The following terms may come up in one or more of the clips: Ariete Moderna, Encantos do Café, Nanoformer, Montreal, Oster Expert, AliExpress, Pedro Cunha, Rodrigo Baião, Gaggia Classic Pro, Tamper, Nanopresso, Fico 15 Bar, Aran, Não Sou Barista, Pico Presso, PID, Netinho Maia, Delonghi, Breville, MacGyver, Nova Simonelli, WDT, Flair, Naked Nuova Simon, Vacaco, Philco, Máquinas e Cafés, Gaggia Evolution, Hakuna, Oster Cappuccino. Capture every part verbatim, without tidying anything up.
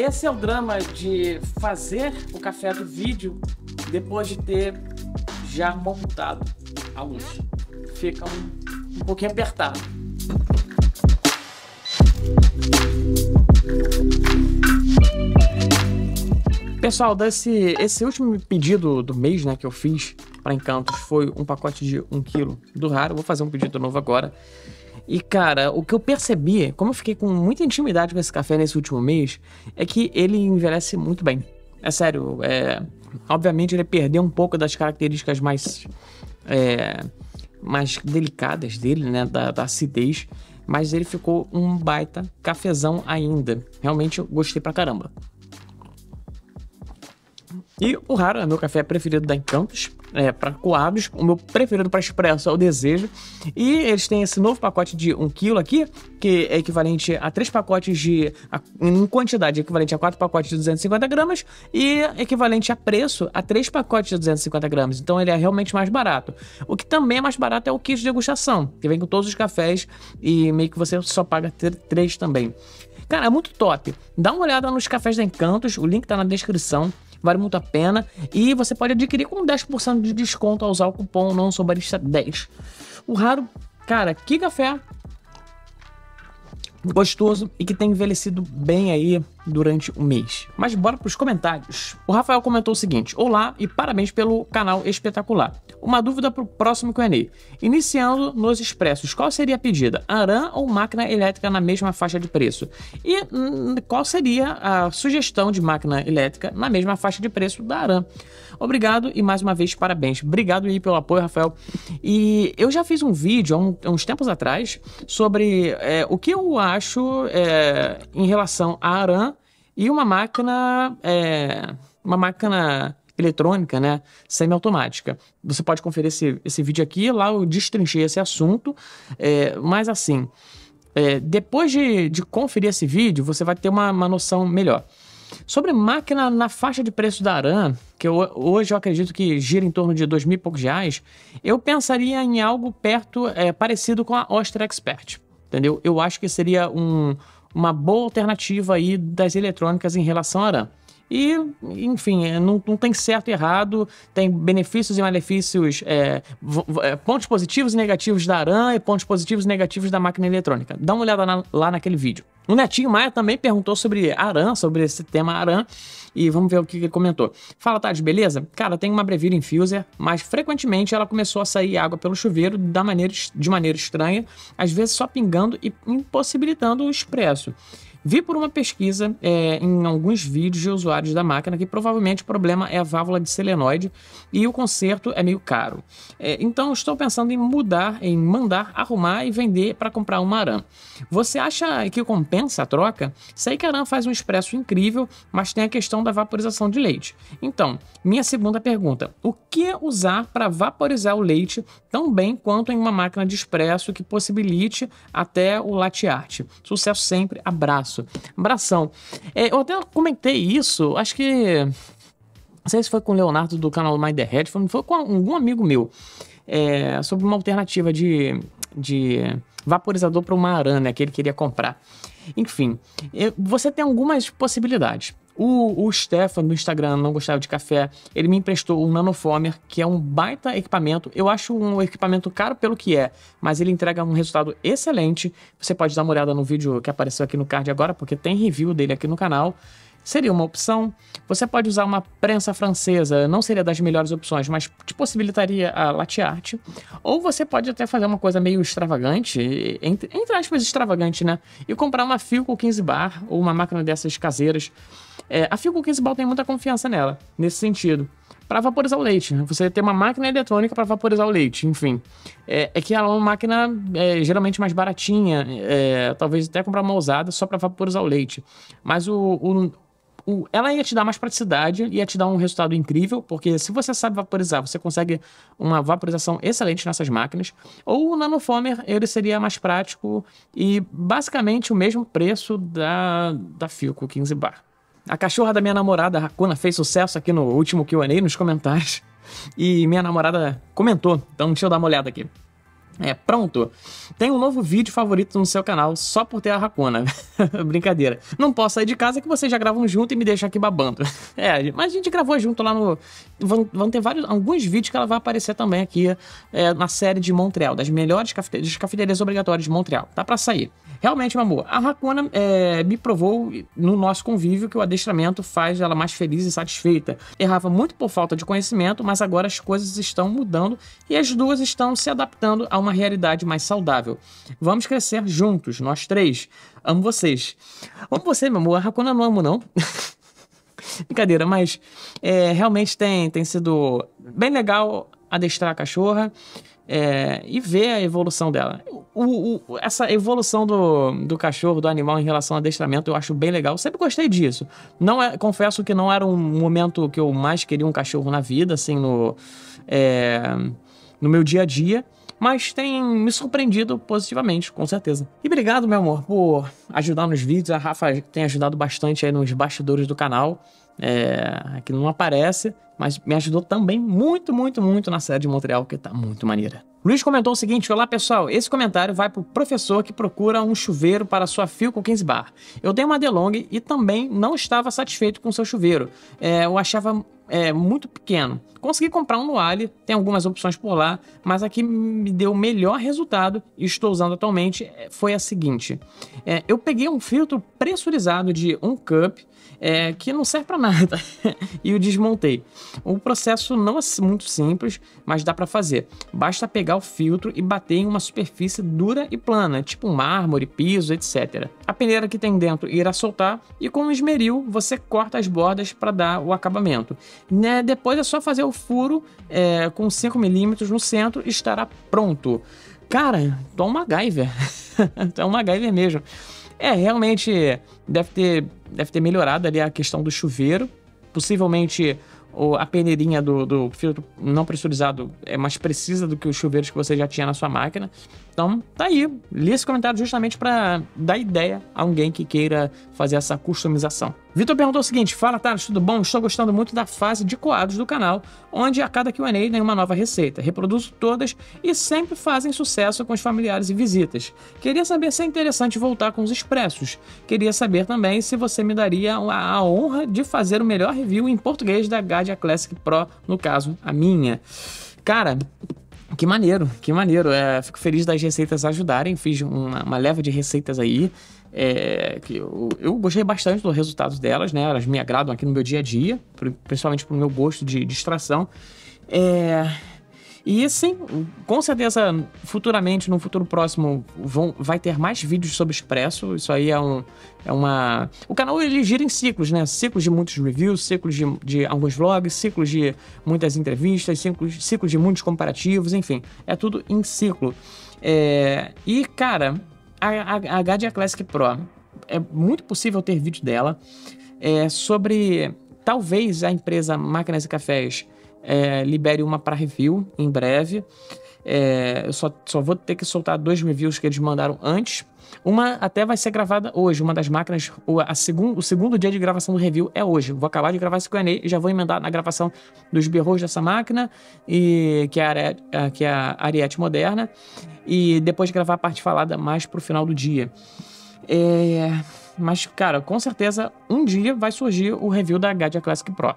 Esse é o drama de fazer o café do vídeo depois de ter já montado a luz. Fica um, um pouquinho apertado. Pessoal, desse, esse último pedido do mês, né, que eu fiz para Encantos foi um pacote de um quilo do raro. Vou fazer um pedido novo agora. E, cara, o que eu percebi, como eu fiquei com muita intimidade com esse café nesse último mês, é que ele envelhece muito bem. É sério, é... obviamente ele perdeu um pouco das características mais, é... mais delicadas dele, né, da, da acidez, mas ele ficou um baita cafezão ainda. Realmente eu gostei pra caramba. E o raro é meu café preferido da Encantos, é, para coados. O meu preferido para expresso é o Desejo. E eles têm esse novo pacote de um quilo aqui, que é equivalente a três pacotes de... A, em quantidade, equivalente a quatro pacotes de duzentos e cinquenta gramas. E equivalente a preço a três pacotes de duzentos e cinquenta gramas. Então ele é realmente mais barato. O que também é mais barato é o kit de degustação, que vem com todos os cafés e meio que você só paga três também. Cara, é muito top. Dá uma olhada nos cafés da Encantos, o link tá na descrição. Vale muito a pena e você pode adquirir com dez por cento de desconto ao usar o cupom Não Sou Barista dez. O raro, cara, que café gostoso e que tem envelhecido bem aí durante o mês. Mas bora para os comentários. O Rafael comentou o seguinte: olá e parabéns pelo canal espetacular. Uma dúvida para o próximo Q and A. Iniciando nos expressos, qual seria a pedida? Aran ou máquina elétrica na mesma faixa de preço? E hum, qual seria a sugestão de máquina elétrica na mesma faixa de preço da Aran? Obrigado e mais uma vez parabéns. Obrigado aí pelo apoio, Rafael. E eu já fiz um vídeo há, um, há uns tempos atrás sobre é, o que eu acho é, em relação a Aran e uma máquina, é, uma máquina eletrônica, né, semiautomática. Você pode conferir esse, esse vídeo aqui, lá eu destrinchei esse assunto, é, mas assim, é, depois de, de conferir esse vídeo, você vai ter uma, uma noção melhor. Sobre máquina na faixa de preço da Aran, que eu, hoje eu acredito que gira em torno de dois mil e poucos reais, eu pensaria em algo perto, é, parecido com a Oster Expert, entendeu? Eu acho que seria um... uma boa alternativa aí das eletrônicas em relação à Aran. E, enfim, não, não tem certo e errado, tem benefícios e malefícios, é, pontos positivos e negativos da Aran e pontos positivos e negativos da máquina eletrônica. Dá uma olhada na, lá naquele vídeo. O Netinho Maia também perguntou sobre Aran, sobre esse tema Aran, e vamos ver o que ele comentou. Fala, Tati, beleza? Cara, tem uma Breville infuser, mas frequentemente ela começou a sair água pelo chuveiro da maneira, de maneira estranha, às vezes só pingando e impossibilitando o expresso. Vi por uma pesquisa é, em alguns vídeos de usuários da máquina que provavelmente o problema é a válvula de solenoide e o conserto é meio caro. É, então estou pensando em mudar, em mandar arrumar e vender para comprar uma Aran. Você acha que compensa a troca? Sei que a Aran faz um expresso incrível, mas tem a questão da vaporização de leite. Então, minha segunda pergunta, o que usar para vaporizar o leite tão bem quanto em uma máquina de expresso que possibilite até o latte art? Sucesso sempre, abraço. Abração. É, eu até comentei isso, acho que... Não sei se foi com o Leonardo do canal Mind the Head, foi, foi com algum amigo meu, é, sobre uma alternativa de, de vaporizador para uma Aran, né, que ele queria comprar. Enfim, eu, você tem algumas possibilidades. O, o Stefan do Instagram Não Gostava de Café, ele me emprestou um Nanoformer, que é um baita equipamento. Eu acho um equipamento caro pelo que é, mas ele entrega um resultado excelente. Você pode dar uma olhada no vídeo que apareceu aqui no card agora, porque tem review dele aqui no canal. Seria uma opção. Você pode usar uma prensa francesa, não seria das melhores opções, mas te possibilitaria a latte art. Ou você pode até fazer uma coisa meio extravagante, entre, entre aspas extravagante, né? E comprar uma Fico quinze bar ou uma máquina dessas caseiras. É, a Fico quinze bar tem muita confiança nela, nesse sentido. Para vaporizar o leite, você tem uma máquina eletrônica para vaporizar o leite, enfim. É, é que ela é uma máquina é, geralmente mais baratinha, é, talvez até comprar uma usada só para vaporizar o leite. Mas o... o ela ia te dar mais praticidade, ia te dar um resultado incrível, porque se você sabe vaporizar, você consegue uma vaporização excelente nessas máquinas. Ou o Nanoformer, ele seria mais prático e basicamente o mesmo preço da, da Philco quinze bar. A cachorra da minha namorada, a Hakuna, fez sucesso aqui no último Q and A, nos comentários, e minha namorada comentou, então deixa eu dar uma olhada aqui. É, pronto. Tem um novo vídeo favorito no seu canal só por ter a Hakuna. Brincadeira. Não posso sair de casa que vocês já gravam junto e me deixam aqui babando. É, mas a gente gravou junto lá no... Vão, vão ter vários, alguns vídeos que ela vai aparecer também aqui é, na série de Montreal, das melhores cafeterias, cafeterias obrigatórias de Montreal. Tá pra sair. Realmente, meu amor, a Hakuna é, me provou no nosso convívio que o adestramento faz ela mais feliz e satisfeita. Errava muito por falta de conhecimento, mas agora as coisas estão mudando e as duas estão se adaptando a uma uma realidade mais saudável. Vamos crescer juntos, nós três. Amo vocês. Amo você, meu amor. A Hakuna não amo, não. Brincadeira, mas é, realmente tem, tem sido bem legal adestrar a cachorra é, e ver a evolução dela. O, o, essa evolução do, do cachorro, do animal em relação ao adestramento, eu acho bem legal. Sempre gostei disso. Não é, confesso que não era um momento que eu mais queria um cachorro na vida, assim, no, é, no meu dia a dia. Mas tem me surpreendido positivamente, com certeza. E obrigado, meu amor, por ajudar nos vídeos. A Rafa tem ajudado bastante aí nos bastidores do canal. É, aqui não aparece, mas me ajudou também muito, muito, muito na série de Montreal, que tá muito maneira. Luiz comentou o seguinte: olá pessoal, esse comentário vai pro professor que procura um chuveiro para sua Fico quinze Bar. Eu dei uma Delonghi e também não estava satisfeito com seu chuveiro. É, eu achava é, muito pequeno. Consegui comprar um no Ali, tem algumas opções por lá, mas a que me deu o melhor resultado e estou usando atualmente foi a seguinte. É, eu peguei um filtro pressurizado de um cup, é, que não serve para nada, e o desmontei. O processo não é muito simples, mas dá para fazer. Basta pegar o filtro e bater em uma superfície dura e plana, tipo mármore, piso, etcétera. A peneira que tem dentro irá soltar e com um esmeril você corta as bordas para dar o acabamento. Né? Depois é só fazer o furo é, com cinco milímetros no centro e estará pronto. Cara, tô um MacGyver. Tô um MacGyver mesmo. É, realmente deve ter, deve ter melhorado ali a questão do chuveiro. Possivelmente a peneirinha do, do filtro não pressurizado é mais precisa do que os chuveiros que você já tinha na sua máquina. Então, tá aí. Li esse comentário justamente para dar ideia a alguém que queira fazer essa customização. Vitor perguntou o seguinte: fala, Thales, tudo bom? Estou gostando muito da fase de coados do canal, onde a cada Q and A tem uma nova receita. Reproduzo todas e sempre fazem sucesso com os familiares e visitas. Queria saber se é interessante voltar com os expressos. Queria saber também se você me daria a, a honra de fazer o melhor review em português da Gaggia Classic Pro, no caso, a minha. Cara... Que maneiro, que maneiro. É, fico feliz das receitas ajudarem. Fiz uma, uma leva de receitas aí. É, que eu, eu gostei bastante do resultado delas, né? Elas me agradam aqui no meu dia a dia, principalmente pro meu gosto de distração. É, e sim, com certeza, futuramente, no futuro próximo, vão, vai ter mais vídeos sobre expresso. Isso aí é, um, é uma... O canal ele gira em ciclos, né? Ciclos de muitos reviews, ciclos de, de alguns vlogs, ciclos de muitas entrevistas, ciclos, ciclos de muitos comparativos, enfim. É tudo em ciclo. É... E, cara, a, a, a Gaggia Classic Pro, é muito possível ter vídeo dela é, sobre, talvez, a empresa Máquinas e Cafés É, libere uma para review em breve. É, eu só, só vou ter que soltar dois reviews que eles mandaram antes. Uma até vai ser gravada hoje. Uma das máquinas, a segun, o segundo dia de gravação do review é hoje. Vou acabar de gravar esse Q and A e já vou emendar na gravação dos berros dessa máquina, e, que, é a, que é a Ariete Moderna. E depois de gravar a parte falada mais pro final do dia. É, mas, cara, com certeza um dia vai surgir o review da Gaggia Classic Pro.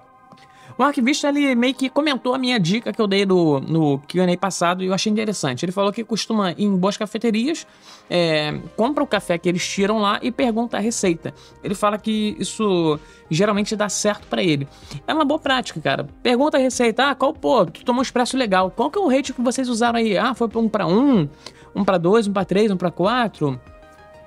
O arquivista, ele meio que comentou a minha dica que eu dei no, no Q and A passado e eu achei interessante. Ele falou que costuma ir em boas cafeterias, é, compra o café que eles tiram lá e pergunta a receita. Ele fala que isso geralmente dá certo pra ele. É uma boa prática, cara. Pergunta a receita. Ah, qual, pô, tu tomou um expresso legal. Qual que é o rate que vocês usaram aí? Ah, foi um pra um, um pra dois, um pra três, um pra quatro.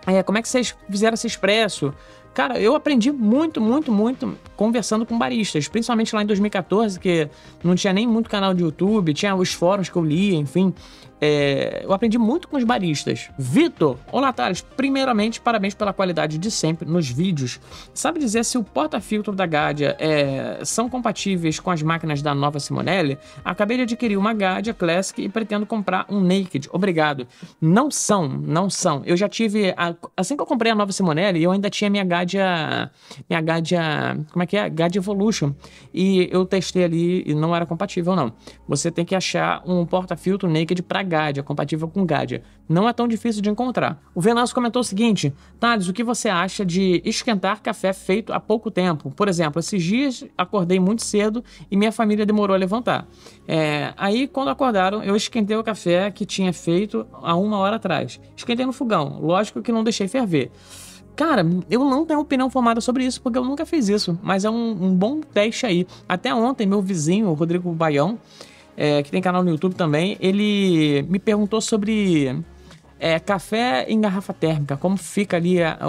É, como é que vocês fizeram esse expresso? Cara, eu aprendi muito, muito, muito conversando com baristas, principalmente lá em dois mil e quatorze, que não tinha nem muito canal de YouTube, tinha os fóruns que eu lia, enfim. É, eu aprendi muito com os baristas. Vitor, olá, Thales. Primeiramente, parabéns pela qualidade de sempre nos vídeos. Sabe dizer se o porta-filtro da Gaggia é, são compatíveis com as máquinas da Nova Simonelli? Acabei de adquirir uma Gaggia Classic e pretendo comprar um Naked. Obrigado. Não são, não são. Eu já tive... A, assim que eu comprei a Nova Simonelli, eu ainda tinha minha Gaggia... Minha Gaggia... Como é que é? Gaggia Evolution. E eu testei ali e não era compatível, não. Você tem que achar um porta-filtro Naked pra Gaggia, compatível com Gaggia. Não é tão difícil de encontrar. O Venâncio comentou o seguinte: Thales, o que você acha de esquentar café feito há pouco tempo? Por exemplo, esses dias acordei muito cedo e minha família demorou a levantar. É, aí, quando acordaram, eu esquentei o café que tinha feito há uma hora atrás. Esquentei no fogão, lógico que não deixei ferver. Cara, eu não tenho opinião formada sobre isso, porque eu nunca fiz isso, mas é um, um bom teste aí. Até ontem, meu vizinho, o Rodrigo Baião, é, que tem canal no YouTube também, ele me perguntou sobre é, café em garrafa térmica, como fica ali a,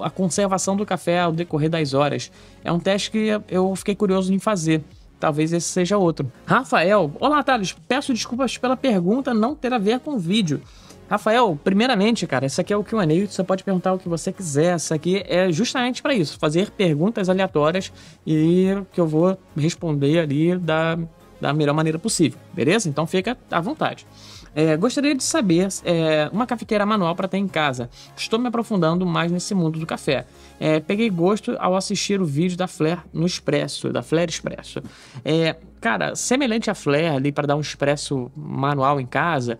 a conservação do café ao decorrer das horas. É um teste que eu fiquei curioso em fazer. Talvez esse seja outro. Rafael, olá, Thales, peço desculpas pela pergunta não ter a ver com o vídeo. Rafael, primeiramente, cara, isso aqui é o Q and A, você pode perguntar o que você quiser. Isso aqui é justamente para isso, fazer perguntas aleatórias e que eu vou responder ali da, da melhor maneira possível, beleza? Então fica à vontade. É, gostaria de saber é, uma cafeteira manual para ter em casa. Estou me aprofundando mais nesse mundo do café. É, peguei gosto ao assistir o vídeo da Flair no Expresso, da Flair Expresso. É, cara, semelhante a Flair ali para dar um Expresso manual em casa.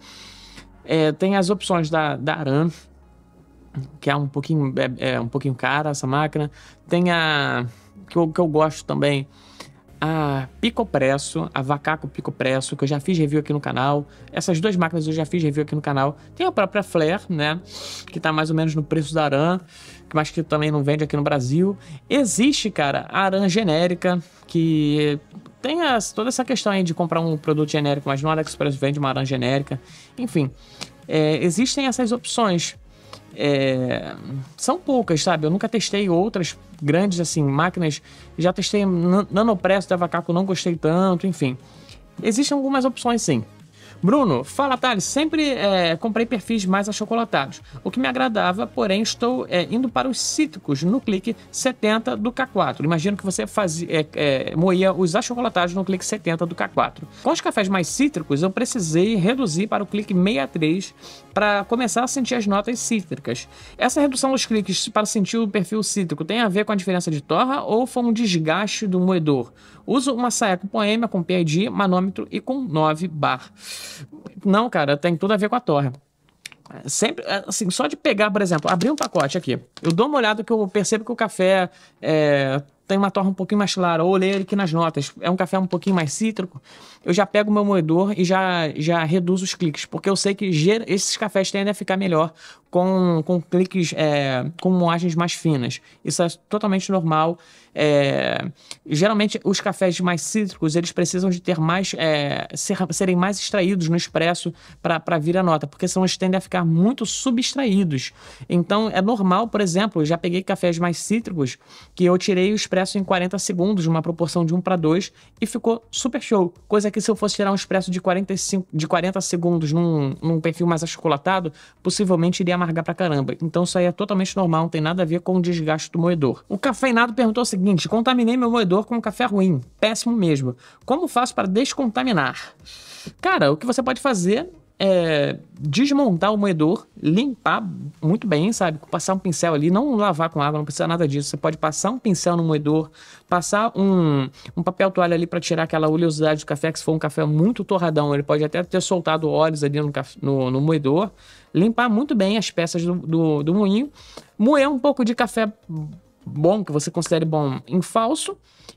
É, tem as opções da, da Aran, que é um pouquinho, é, é um pouquinho cara essa máquina. Tem a... que eu, que eu gosto também, a Pico Presso, a Vacaco Pico Presso, que eu já fiz review aqui no canal. Essas duas máquinas eu já fiz review aqui no canal. Tem a própria Flair, né, que tá mais ou menos no preço da Aran, mas que também não vende aqui no Brasil. Existe, cara, a Aran genérica, que... tem as, toda essa questão aí de comprar um produto genérico, mas no AliExpress vende uma Aran genérica. Enfim, é, existem essas opções. É, são poucas, sabe? Eu nunca testei outras grandes, assim, máquinas. Já testei Nanopresso da Vacaco, não gostei tanto, enfim. Existem algumas opções, sim. Bruno, fala, Thales, sempre é, comprei perfis mais achocolatados, o que me agradava, porém estou é, indo para os cítricos no clique setenta do K quatro. Imagino que você fazia, é, é, moía os achocolatados no clique setenta do K quatro. Com os cafés mais cítricos, eu precisei reduzir para o clique sessenta e três para começar a sentir as notas cítricas. Essa redução dos cliques para sentir o perfil cítrico tem a ver com a diferença de torra ou foi um desgaste do moedor? Uso uma saia com poema, com P I D, manômetro e com nove bar. Não, cara, tem tudo a ver com a torra. Sempre, assim, só de pegar, por exemplo, abrir um pacote aqui, eu dou uma olhada que eu percebo que o café é, tem uma torra um pouquinho mais clara, ou olhei aqui nas notas, é um café um pouquinho mais cítrico, eu já pego o meu moedor e já, já reduzo os cliques, porque eu sei que esses cafés tendem a ficar melhor com, com cliques, é, com moagens mais finas. Isso é totalmente normal. É, geralmente os cafés mais cítricos, eles precisam de ter mais, é, ser, serem mais extraídos no expresso para vir a nota, porque senão eles tendem a ficar muito subextraídos. Então é normal, por exemplo, eu já peguei cafés mais cítricos que eu tirei o expresso em quarenta segundos, numa proporção de um para dois, e ficou super show. Coisa que se eu fosse tirar um expresso de quarenta segundos num, num perfil mais achocolatado, possivelmente iria amargar pra caramba. Então isso aí é totalmente normal, não tem nada a ver com o desgaste do moedor. O Cafeinado perguntou o seguinte: contaminei meu moedor com um café ruim, péssimo mesmo. Como faço para descontaminar? Cara, o que você pode fazer é desmontar o moedor, limpar muito bem, sabe? Passar um pincel ali, não lavar com água, não precisa nada disso. Você pode passar um pincel no moedor, passar um, um papel toalha ali para tirar aquela oleosidade do café, que se for um café muito torradão, ele pode até ter soltado óleos ali no, no, no moedor. Limpar muito bem as peças do, do, do moinho. Moer um pouco de café bom, que você considere bom, em falso,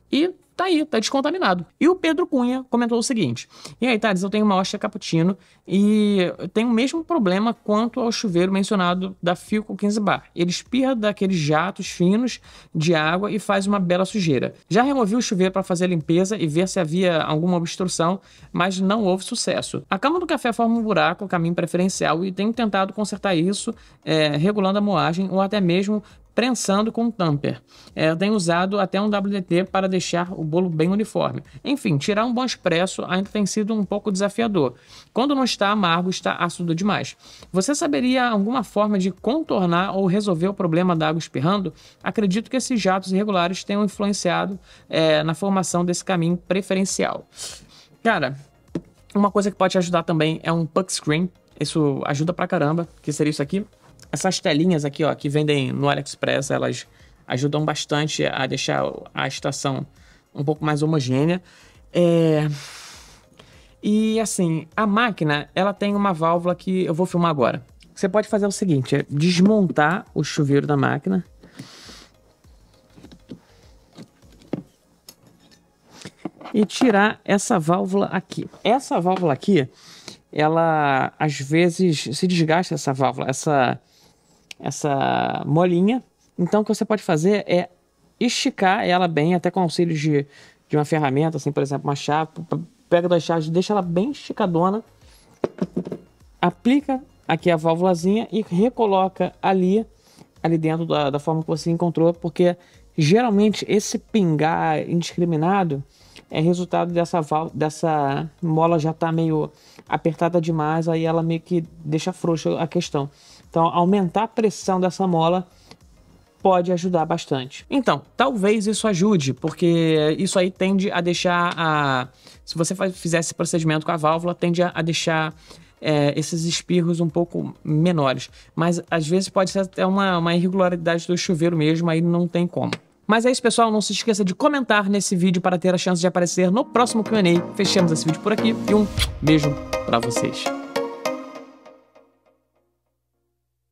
e tá aí, tá descontaminado. E o Pedro Cunha comentou o seguinte: e aí, Thales, eu tenho uma Oster Cappuccino e eu tenho o mesmo problema quanto ao chuveiro mencionado da Fico quinze bar. Ele espirra daqueles jatos finos de água e faz uma bela sujeira. Já removi o chuveiro para fazer a limpeza e ver se havia alguma obstrução, mas não houve sucesso. A cama do café forma um buraco, caminho preferencial, e tenho tentado consertar isso, é, regulando a moagem ou até mesmo prensando com tamper. É, eu tenho usado até um W D T para deixar o bolo bem uniforme. Enfim, tirar um bom expresso ainda tem sido um pouco desafiador. Quando não está amargo, está ácido demais. Você saberia alguma forma de contornar ou resolver o problema da água espirrando? Acredito que esses jatos irregulares tenham influenciado é, na formação desse caminho preferencial. Cara, uma coisa que pode te ajudar também é um puck screen. Isso ajuda pra caramba, que seria isso aqui. Essas telinhas aqui, ó, que vendem no AliExpress, elas ajudam bastante a deixar a estação um pouco mais homogênea. É... E assim, a máquina, ela tem uma válvula que eu vou filmar agora. Você pode fazer o seguinte, é desmontar o chuveiro da máquina. E tirar essa válvula aqui. Essa válvula aqui, ela às vezes se desgasta, essa válvula, essa, essa molinha. Então o que você pode fazer é esticar ela bem, até com auxílio de, de uma ferramenta, assim, por exemplo, uma chave. Pega duas chaves, deixa ela bem esticadona. Aplica aqui a válvulazinha e recoloca ali, ali dentro da, da forma que você encontrou. Porque geralmente esse pingar indiscriminado é resultado dessa, dessa mola já tá meio apertada demais, aí ela meio que deixa frouxa a questão. Então, aumentar a pressão dessa mola pode ajudar bastante. Então, talvez isso ajude, porque isso aí tende a deixar a... Se você fizer esse procedimento com a válvula, tende a deixar é, esses espirros um pouco menores. Mas, às vezes, pode ser até uma, uma irregularidade do chuveiro mesmo, aí não tem como. Mas é isso, pessoal. Não se esqueça de comentar nesse vídeo para ter a chance de aparecer no próximo Q and A. Fechamos esse vídeo por aqui e um beijo para vocês.